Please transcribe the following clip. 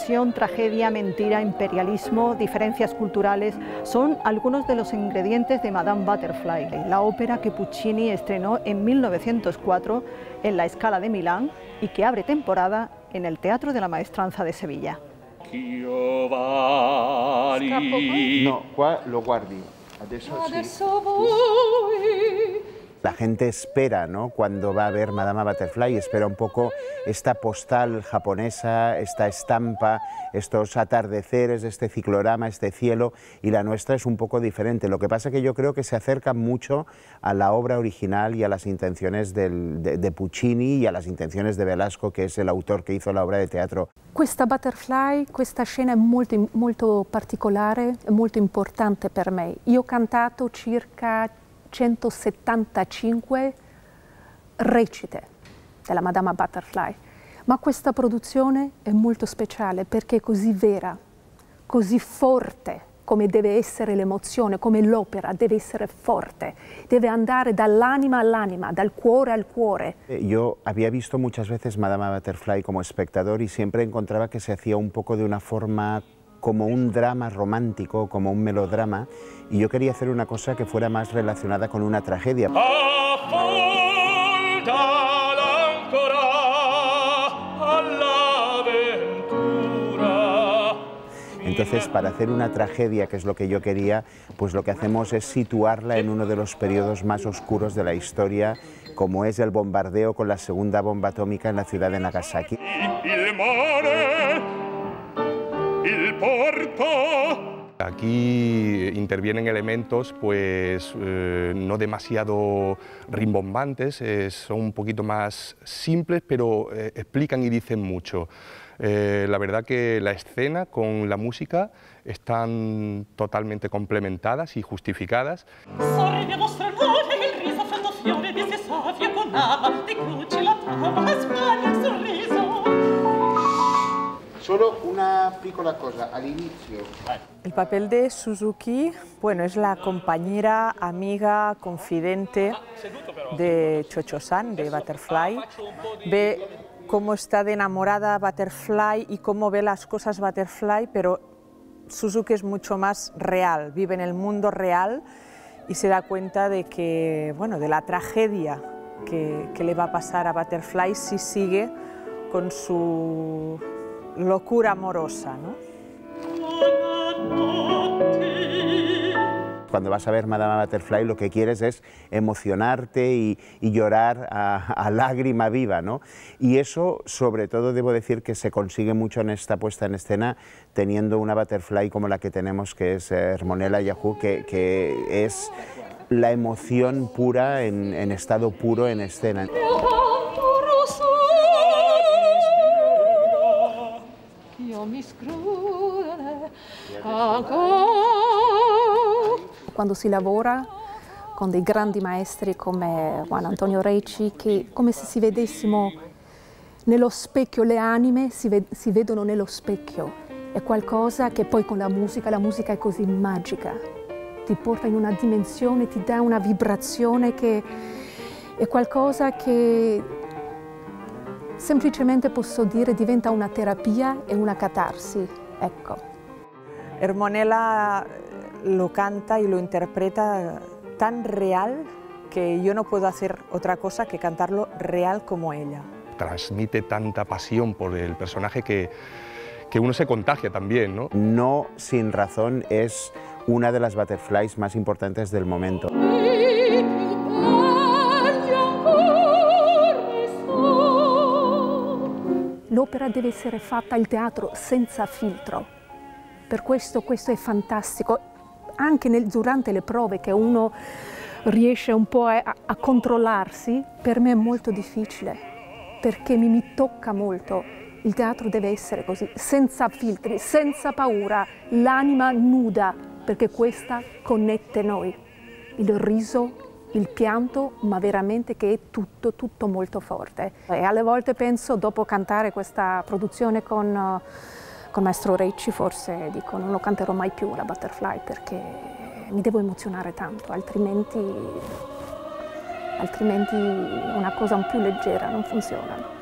Pasión, tragedia, mentira, imperialismo, diferencias culturales son algunos de los ingredientes de Madame Butterfly, la ópera que Puccini estrenó en 1904 en la Scala de Milán y que abre temporada en el Teatro de la Maestranza de Sevilla. No, lo guardi. Adesso sí. La gente espera, ¿no?, cuando va a ver Madama Butterfly, espera un poco esta postal japonesa, esta estampa, estos atardeceres, este ciclorama, este cielo, y la nuestra es un poco diferente. Lo que pasa es que yo creo que se acerca mucho a la obra original y a las intenciones de Puccini y a las intenciones de Velasco, que es el autor que hizo la obra de teatro. Questa Butterfly, questa scena è molto particolare, è molto importante per me. Io ho cantato circa 175 recite della Madama Butterfly, ma questa produzione è molto speciale perché è così vera, così forte come deve essere l'emozione, come l'opera deve essere forte, deve andare dall'anima all'anima, dal cuore al cuore. Yo había visto muchas veces Madama Butterfly como espectador y siempre encontraba que se hacía un poco de una forma como un drama romántico, como un melodrama, y yo quería hacer una cosa que fuera más relacionada con una tragedia. Entonces, para hacer una tragedia, que es lo que yo quería, pues lo que hacemos es situarla en uno de los periodos más oscuros de la historia, como es el bombardeo con la segunda bomba atómica en la ciudad de Nagasaki. Aquí intervienen elementos pues no demasiado rimbombantes, son un poquito más simples, pero explican y dicen mucho. La verdad que la escena con la música están totalmente complementadas y justificadas. Solo una piccola cosa, al inicio. El papel de Suzuki, bueno, es la compañera, amiga, confidente de Chocho-san, de Butterfly. Ve cómo está de enamorada Butterfly y cómo ve las cosas Butterfly, pero Suzuki es mucho más real, vive en el mundo real y se da cuenta de que, bueno, de la tragedia que le va a pasar a Butterfly si sigue con su locura amorosa, ¿no? Cuando vas a ver Madama Butterfly, lo que quieres es emocionarte y llorar a lágrima viva, ¿no? Y eso, sobre todo, debo decir que se consigue mucho en esta puesta en escena, teniendo una Butterfly como la que tenemos, que es Ermonela Jaho, que es la emoción pura, en estado puro, en escena. Quando si lavora con dei grandi maestri come Joan Anton Rechi, che come se si vedessimo nello specchio, le anime si vedono nello specchio. È qualcosa che poi con la musica è così magica, ti porta in una dimensione, ti dà una vibrazione che è qualcosa che semplicemente posso dire diventa una terapia e una catarsi, ecco. Ermonela lo canta y lo interpreta tan real que yo no puedo hacer otra cosa que cantarlo real como ella. Transmite tanta pasión por el personaje que uno se contagia también, ¿no? No sin razón es una de las Butterflies más importantes del momento. L'opera deve essere fatta al teatro senza filtro, per questo è fantastico, anche durante le prove che uno riesce un po' a controllarsi, per me è molto difficile, perché mi tocca molto, il teatro deve essere così, senza filtri, senza paura, l'anima nuda, perché questa connette noi, il riso, il pianto, ma veramente che è tutto molto forte. E alle volte penso, dopo cantare questa produzione con Maestro Recci, forse dico non lo canterò mai più la Butterfly perché mi devo emozionare tanto, altrimenti una cosa un più leggera non funziona.